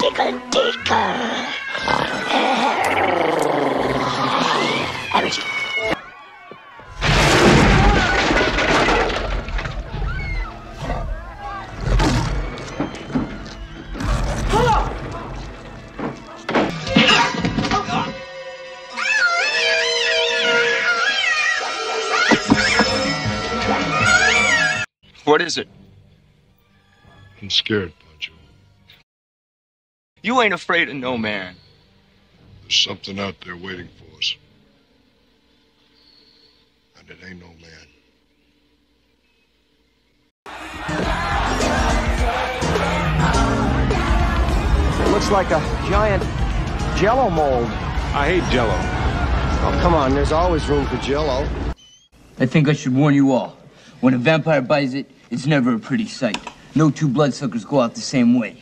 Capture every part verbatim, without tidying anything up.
tickle, tickle. What is it? I'm scared, Pancho. You ain't afraid of no man. There's something out there waiting for us. And it ain't no man. It looks like a giant Jell-O mold. I hate Jell-O. Oh, come on. There's always room for Jell-O. I think I should warn you all. When a vampire buys it, it's never a pretty sight. No two bloodsuckers go out the same way.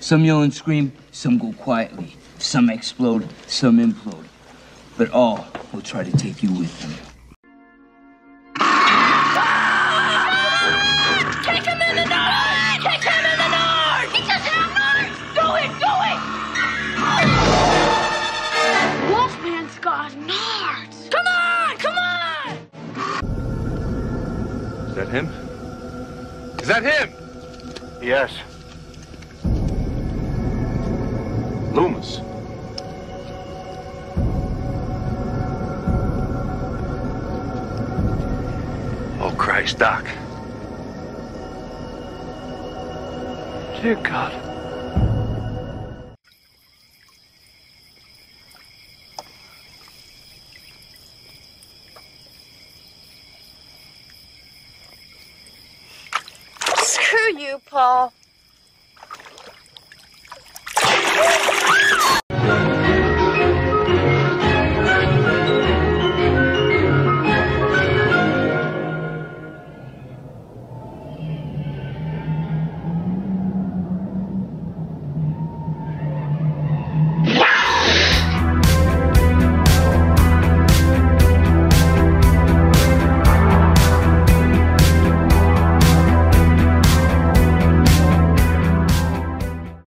Some yell and scream, some go quietly. Some explode, some implode. But all will try to take you with them. Ah! Take him in the north! Take him in the north! He doesn't have north! Do it, do it! That wolfman's got north! Come on, come on! Is that him? Is that him? Yes. Loomis. Oh, Christ, Doc. Dear God. Screw you, Paul.